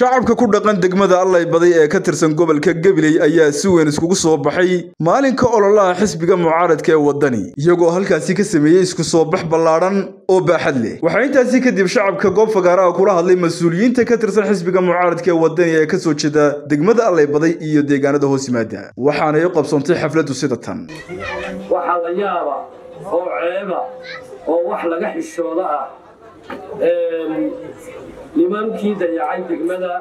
شعبك كل دقن دقمة الله يبضي كترسن قبل كقبلي أيها سوين اسكو صوبحي مالين كأول الله حسب جم معارض كودني يجو هالكاسي كسمية اسكو صوبح بلارن أو بحدله وحين تاسي كدي بشعبك قب فقراء وكره اللي مسؤولين تكترسن حسب جم معارض كودني كسر كذا دقمة الله يبضي يديجانه ده هو سماده وحنا يقب صمت حفلة وسيدتهم وحليابة أو عيبة أو وحلا جح الشولاء nimankii dayacay degmada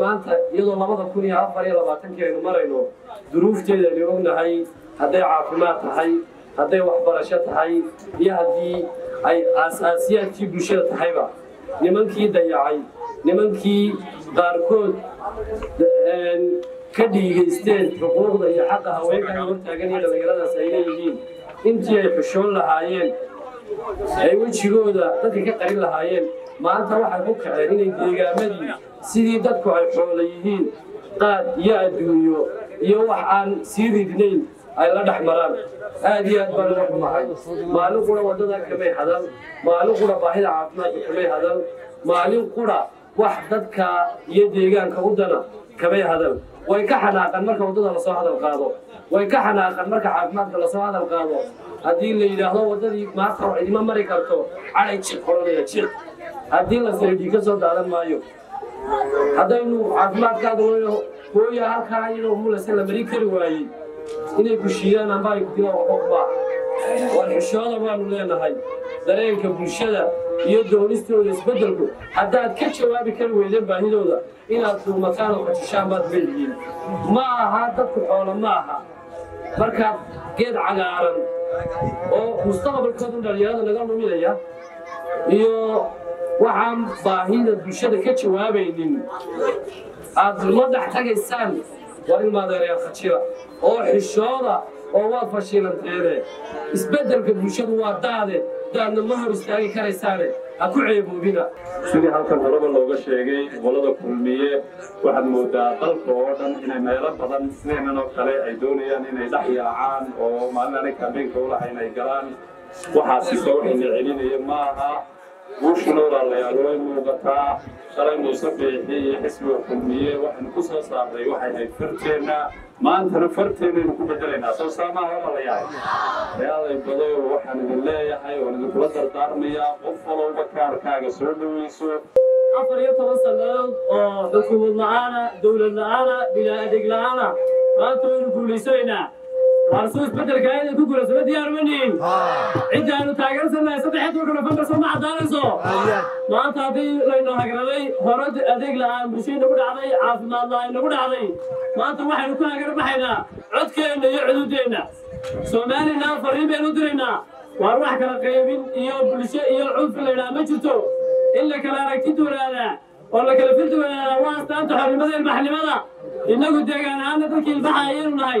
maanta iyadoo 2024 aynu marayno duruufteeda ay ognahay haday caafimaad tahay haday waxbarasho tahay iyo hadii ay asaasiyaadkii bulshada tahayba nimankii dayacay nimankii qaarkood ka dhigaysteen xuquuqda iyo xaqa haweenka hortaagan ee dhalinyaradaas ay leeyihiin intii ay xushoon lahaayeen ay wajigooda dadka ka qarin lahaayeen maanta waxa ku kacay inay deegaamadii sidii dadku ay xoolayeen qaad iyo adduunyo iyo wax aan siidinayn ay la dhaxmaraan aad iyo aad baan u xumahay maalin qura wadada kamay hadal maalin qura baahida caafimaad kamay hadal maalin qura wax dadka iyo deegaanka u dana kamay hadal way ka xanaaqan marka wadada la soo hadal qaado way ka xanaaqan marka caafimaadka la soo hadal qaado haddii la yiraahdo wadadii maarka oo idima mari karto calay jir qoladaya jir haddii la sariidii ka soo daadan maayo haddaynu caafimaadkaada hooya halkaa inuu mulase la mari kari waayey inay ku shiidaan amba ay ku dilaan waxba war xishooda baanu leenahay dareenka bulshada iyo doonistooda isbeddelku haddaad ka jawaabi kari weydeen baahidooda inaad duumataan oo xushaan baad leeyihiin ma aha dadku xoolo ma aha markaad geed cagaaran oo mustaqbalkooda dhalinyarada laga luminaya iyo waxaan baahida bulshada ka jawaabaynin aad la dhex tagaysaan waa in maadeereya khajira oo xishooda oo waad fashiilanteede isbeddelka bulshadu waa daade daadna ma hor istaagi karaysaane ha ku ceeboobina sidii halkan horeba looga sheegay gobolada kulmiye waxaad moodaa dalka oo dhan inay meelo badan sneeman oo kale ay doonayaan inay dhex yaacaan oo maalin aanay kaambeynka ulahayn ay galaan waxaasi sawxina celinaya maaha guushunoolaa layaaloay muuqataa shalaynu isa biixi xisbiga kulmiye waxaynu ku soo saarnay waxay ahayd farteenna maantana farteenaynu ku bedelaynaa soo saamaha waa la yahay reaalay badow waxaan idin leeyahay waan idinkula dardaarmayaa qof walowba kaarkaaga soo dhaweyso 14 sannadood oo xukuumad la-aana dowlad la-aana bilaa adeeg la-aana maanta waynu guulaysanaynaa وأنا أقول لك أن أنا أقول لك أن أنا أقول لك أن أنا أقول لك أن أنا أقول لك أن أنا أقول لك أن أنا أقول لك أن أنا أقول لك أن أنا أقول لك أن أنا أقول لك أن أنا أقول لك والله كلفت واسطة تحرم ماذا المحل ماذا؟ إنكوا تيجان عنا تركي البحاير وناي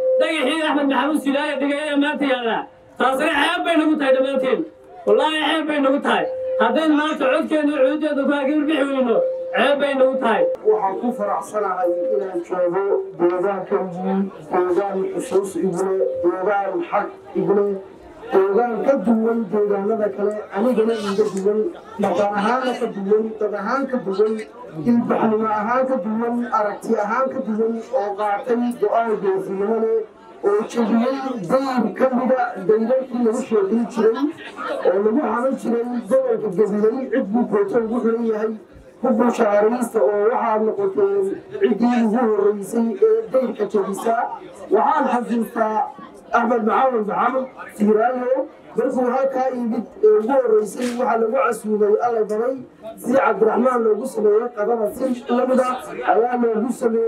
دقيحين أحمد محمود سلاية دقيقة ماتي هذا تصريح عيب بينهم تايد ماتين والله عيب بينهم تايد هذين ما تعود كأنه عود يا دفاقين بيحوينه عيب بينهم تايد وحكو فرع صنع يقول أن شايفه بيضان كمجين بيضان الحسوس إبنه بيضان الحق إبنه بيضان كدول بيضان هذا كلا أنا جميع كدول مطاعها كدول طبعها كدول البحر معها كدول أركتها كدول أوقاتي دعاء بيضان وشبيهين زين كمدا دايرين كل شيء يشتري ولما عملت شيء زين كجزيرة عدم كتر وغيرها حب شعريس ووحال نقطة عدين هو الرئيسي ديركة شعريسة وحال حزيسة أحمد معاون بحمد سيرانه برفو هكا يبيت هو الرئيسي وحال وعسونا الله بري سي عبد الرحمن لو قسمه قدر سيش لمدة أيام لو قسمه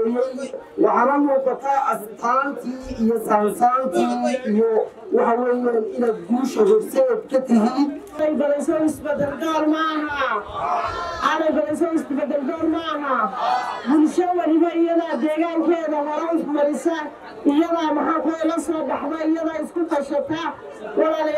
وحرام وقطاع أسطانتي يسانسانتي وحوالي إلى الجوش الرسيب كتهي أنا بلسوس بدل دار معها أنا بلسوس بدل دار معها ونشوف لما يلا دجاج كذا وراوس مرسى يلا محاكي لصب حباي يلا يسكت الشتاء ولا لي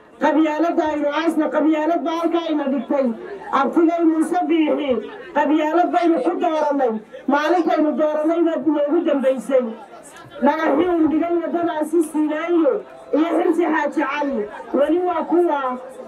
قبيالتها ينعسنا قبيالتها الكائمة بالتين أبتغي المسبحين قبيالتها ينحو دورنين مالك المدورنين موجودا بيسين لغاهم بغينا دمع سيسينايو يحرسي حاجة علي وليوا كوا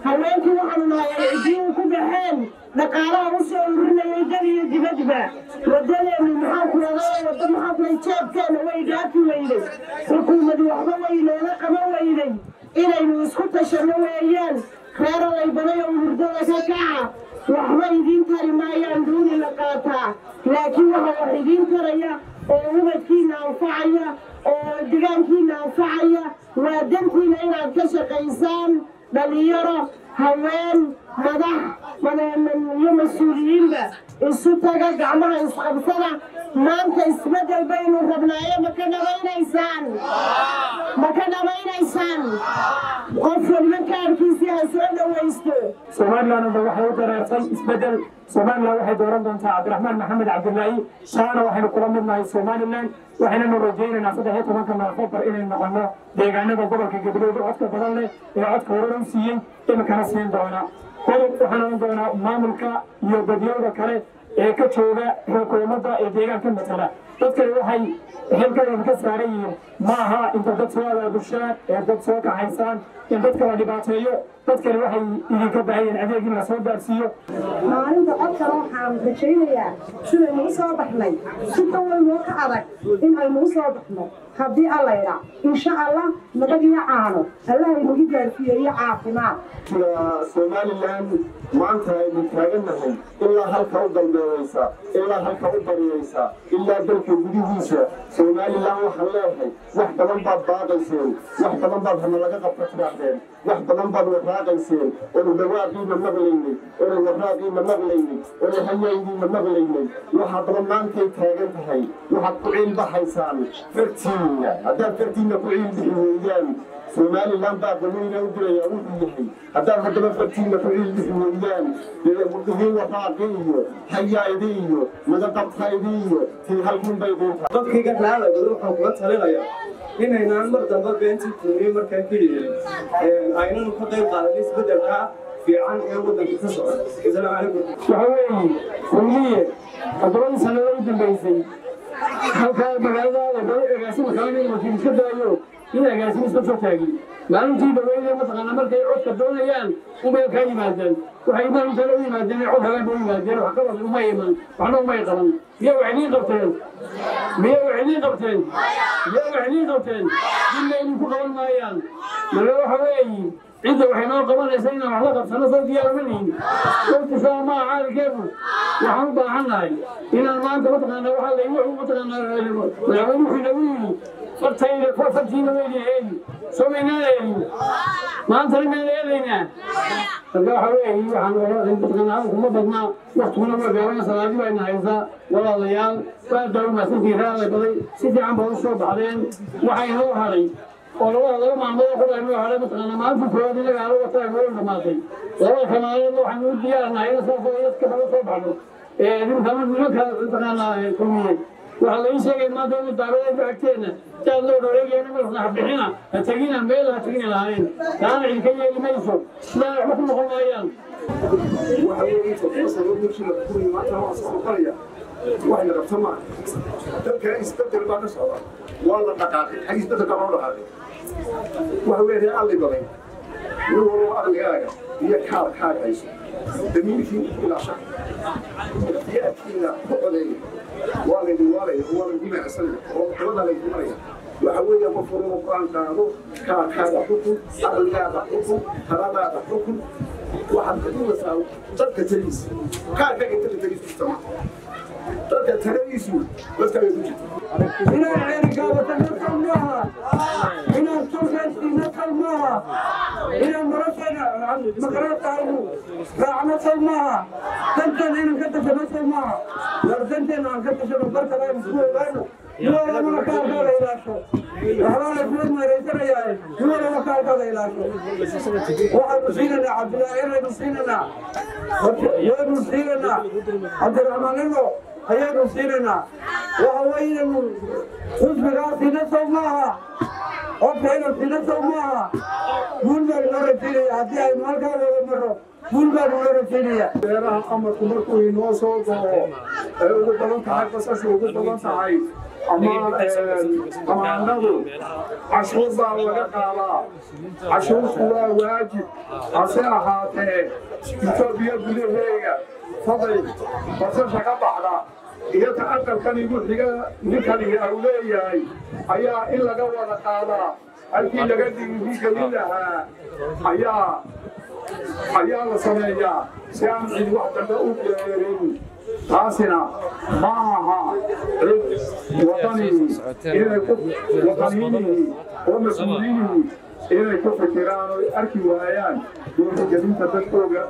هوانك وحننا يعجيوك بحين لقالا وسع ورنا يقالي يدبدبا ودالي من محاكم أغاية وضمحاكم يتشاب كان ويقاتي ويلي حكومة وحبا ويلي لقما ويلي إلي نسكت شنو أيام خير الله يبني ومردوك كعب وحبا يدين تري ما يندون لقاتا لكن وحبا يدين تري ومدكينا وفعيا ودقانكينا وفعيا ودنكينا إنا كشق إنسان بل يرى هوان مدح من يوم السوريين السوطة قعمها إسقبسنا ما أنت إسبدل بين ربنا مكان بين إنسان مكان بين إنسان قفل مكان في سياسة ويستو سبحان الله نبغى حوضنا يصل إسبدل سبحان الله واحد ورمضان عبد الرحمن محمد عبد الله شارع وحنا قرمنا مع سومان الله وحنا نرجعنا نصدق هيك ما كنا نفكر إلى المقام ديجانا بقول كجبريل عطك بدلنا عطك ورم سين إما كان سين دونا كل وحنا دونا ما ملكا يبديو ذكره إيكا شوغا حكومة إيديغا كم مثلا تذكر وحي هلكا انكساري معها إن تدتسوا بشار إن تدتسوا كعيسان إن تذكر لباتيو تذكر وحي إيكا بعين أديغي نسوا دارسيو ما عند أكثر وحام بشرية شو الموسى بحمي شو طول الواقع أرك إن الموسى بحمي خبدي الله يرى إن شاء الله نبقي عانو الله يمجد فيه عافنا سومالي الآن معنتها يتراجنهم إلا هالكوضة البيويسة إلا هالكوضة البيويسة إلا دلك البيويسة سومالي الآن وحلاهي واحدة من بعض باقيسين واحدة من بعض هنالك فتراحين واحدة من بعض وفراقيسين ونبواقي من مغليني ونبواقي من مغليني ونحييني من مغليني وحاضر معنتها يتراجنتهي وحاطعين بحيسان فرتين هذا فرتين كوعين بحويان سومالي لامبا قلوينا ودريا ودريحي هذا هذا فرتين كوعين بحويان وقضي وطاقيه حيا يديه مدى طبخا يديه في هالكون بيضوطا طبخي قد نعلا قدر حقوقات هلغايا إن هنا مرضا بنتي كوني مركان كيري أين نقضي وقاليس بدلها في عن أوضة بتصعد السلام عليكم شعوي قومية أدرون سنوات بيسي هذا مغازا لبيع قاسم خالد المكين كذا يو إذا قاسم سبسة تاجي ما نجيب بيجي مثلا مركي عود كدول يان وما كاني مادن وحيمان وسلوي مادن عود هلا بوي مادن وحكرت وما يمن وحنا وما يقرن مية وعشرين قبتين إلا ينفق ما يان ملوه حوي عند وحنا قبل سنين وحلقة سنة صار ديار مني قلت شو ما عارف كيف وحنا بعنا إن المانت مثلا وحنا يروحوا مثلا يروحوا ينوي فرتين فرتين وينين سوينا ما نصير من لينا الله حويه وحنا مثلا هم بدنا وقتنا ما بيرنا سلامي بين عيسى ولا ضيال فدور ما سنتي هذا بدي سيدي عم بوصل بعدين وحيروح هذي والله الله ما عمله خلاص إنه هذا مثلاً ما في فوائد اللي قالوا بس يقولوا الماضي، والله كمان إنه حنود ديارنا هي صفويات كمان صبحنا، إيه دي مثلاً نقول مثلاً كمية، والله يسأل ما ده الدارين بعكتنا، كان لو رجع يقول إحنا حبينا، هتجينا ميل هتجينا لهين، أنا اللي كذي اللي ما يشوف، لا ما كنا خلايان. وحبيبي يتصور نمشي نقول ما تروح السفرية. وأنا أتمنى أن يستبدل بعض الصلاة والله ما قاعد يستبدل بعض هذه وهو يدعي الله يبارك يورو أرجاعه يكحل حاجة دميتي ولا شيء يأتينا قليل والد هو الجمع سنة ولا الجمعية وحوية مفروض قان كانوا كان هذا حكم أرجاع حكم هذا حكم واحد كذي ساو ترك تريس كان كذي تريس تسمع ترك تريس بس كذي تجي هنا عرقابة نقلناها هنا السوشيال نقلناها هنا المرسلة مقرات عربو رعنا سلمها تنتن هنا كنت شبه سلمها لرزنتن هنا كنت شبه بركة لا يمسكوه بانو يوالا مكار دولة إلاشو أهلا الفلوس ما ريسنا يا يوالا مكار دولة إلاشو واحد مسيننا عبدالله إيرا مسيننا يوالا مسيننا عبد الرحمن الله أيها مسيرنا وهوينا خذ بنفسه معها أبحنا بنفسه معها من بالورثية هذه المرة والمرة من بالورثية ترى أمر كمركو ينوصل وقبلنا تعب بس وقبلنا تعب أما نقول عشر ضوء على عشر خلا واجد عشرها تين تربية بليهية فضل بصير شقة بعرا إذا تأكل كان يقول لك نكلي أولياء أيا إلا جوار تعالى أكيد لقدي في كلها أيا لصنايا سام عيد واحد تقول يا تاسنا معها وطني إلى كف وطنيني ومسؤوليني إلى كف كيران أركي وعيان يوم الجديد تذكره